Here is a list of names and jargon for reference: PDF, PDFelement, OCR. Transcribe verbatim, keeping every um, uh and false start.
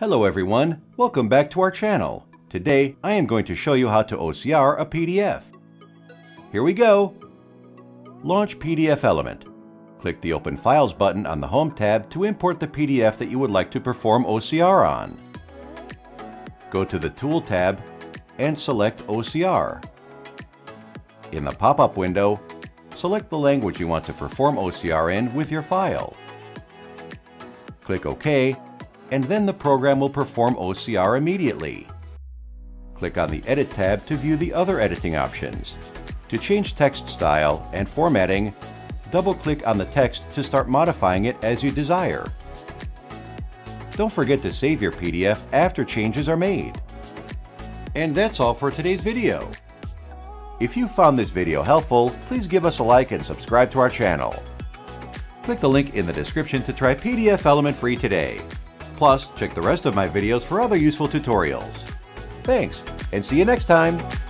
Hello everyone, welcome back to our channel. Today I am going to show you how to O C R a P D F. Here we go! Launch PDFelement. Click the Open Files button on the Home tab to import the P D F that you would like to perform O C R on. Go to the Tool tab and select O C R. In the pop-up window, select the language you want to perform O C R in with your file. Click OK, and then the program will perform O C R immediately. Click on the Edit tab to view the other editing options. To change text style and formatting, double-click on the text to start modifying it as you desire. Don't forget to save your P D F after changes are made. And that's all for today's video. If you found this video helpful, please give us a like and subscribe to our channel. Click the link in the description to try PDFelement free today. Plus, check the rest of my videos for other useful tutorials. Thanks, and see you next time!